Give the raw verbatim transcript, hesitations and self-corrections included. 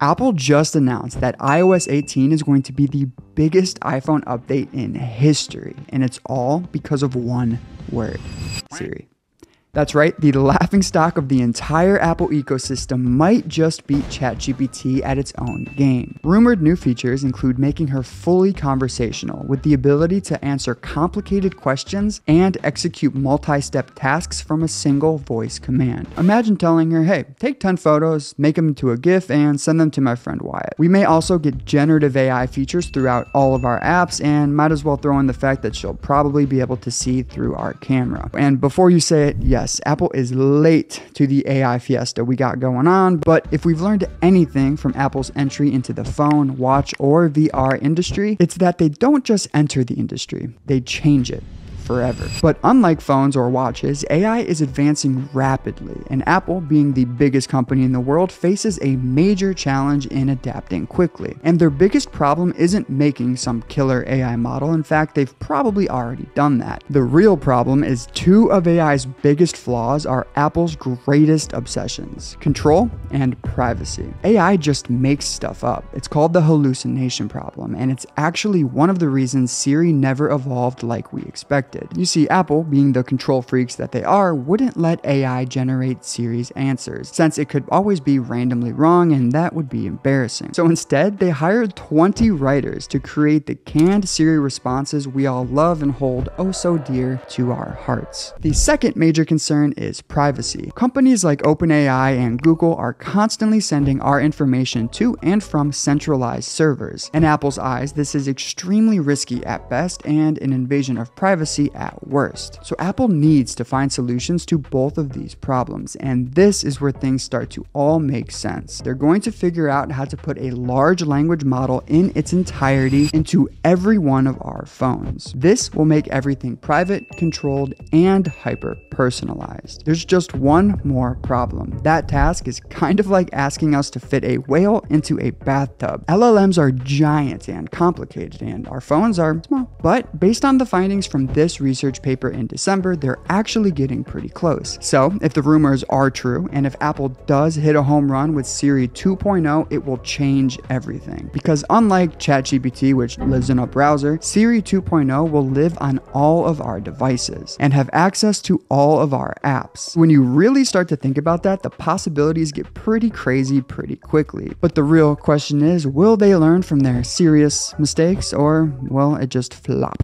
Apple just announced that i O S eighteen is going to be the biggest iPhone update in history, and it's all because of one word: Siri. That's right, the laughingstock of the entire Apple ecosystem might just beat ChatGPT at its own game. Rumored new features include making her fully conversational, with the ability to answer complicated questions and execute multi-step tasks from a single voice command. Imagine telling her, hey, take ten photos, make them into a GIF, and send them to my friend Wyatt. We may also get generative A I features throughout all of our apps, and might as well throw in the fact that she'll probably be able to see through our camera. And before you say it, yes, Yes, Apple is late to the A I fiesta we got going on, but if we've learned anything from Apple's entry into the phone, watch, or V R industry, it's that they don't just enter the industry, they change it forever. But unlike phones or watches, A I is advancing rapidly, and Apple, being the biggest company in the world, faces a major challenge in adapting quickly. And their biggest problem isn't making some killer A I model. In fact, they've probably already done that. The real problem is two of A I's biggest flaws are Apple's greatest obsessions: control and privacy. A I just makes stuff up. It's called the hallucination problem, and it's actually one of the reasons Siri never evolved like we expected. You see, Apple, being the control freaks that they are, wouldn't let A I generate Siri's answers, since it could always be randomly wrong, and that would be embarrassing. So instead, they hired twenty writers to create the canned Siri responses we all love and hold oh so dear to our hearts. The second major concern is privacy. Companies like OpenAI and Google are constantly sending our information to and from centralized servers. In Apple's eyes, this is extremely risky at best and an invasion of privacy at worst. So Apple needs to find solutions to both of these problems, and this is where things start to all make sense. They're going to figure out how to put a large language model in its entirety into every one of our phones. This will make everything private, controlled, and hyper-personalized. There's just one more problem. That task is kind of like asking us to fit a whale into a bathtub. L L Ms are giant and complicated, and our phones are small. But based on the findings from this research paper in December, they're actually getting pretty close. So if the rumors are true, and if Apple does hit a home run with Siri two point oh, it will change everything. Because unlike ChatGPT, which lives in a browser, Siri two point oh will live on all of our devices and have access to all of our apps. When you really start to think about that, the possibilities get pretty crazy pretty quickly. But the real question is, will they learn from their serious mistakes, or will it just flop?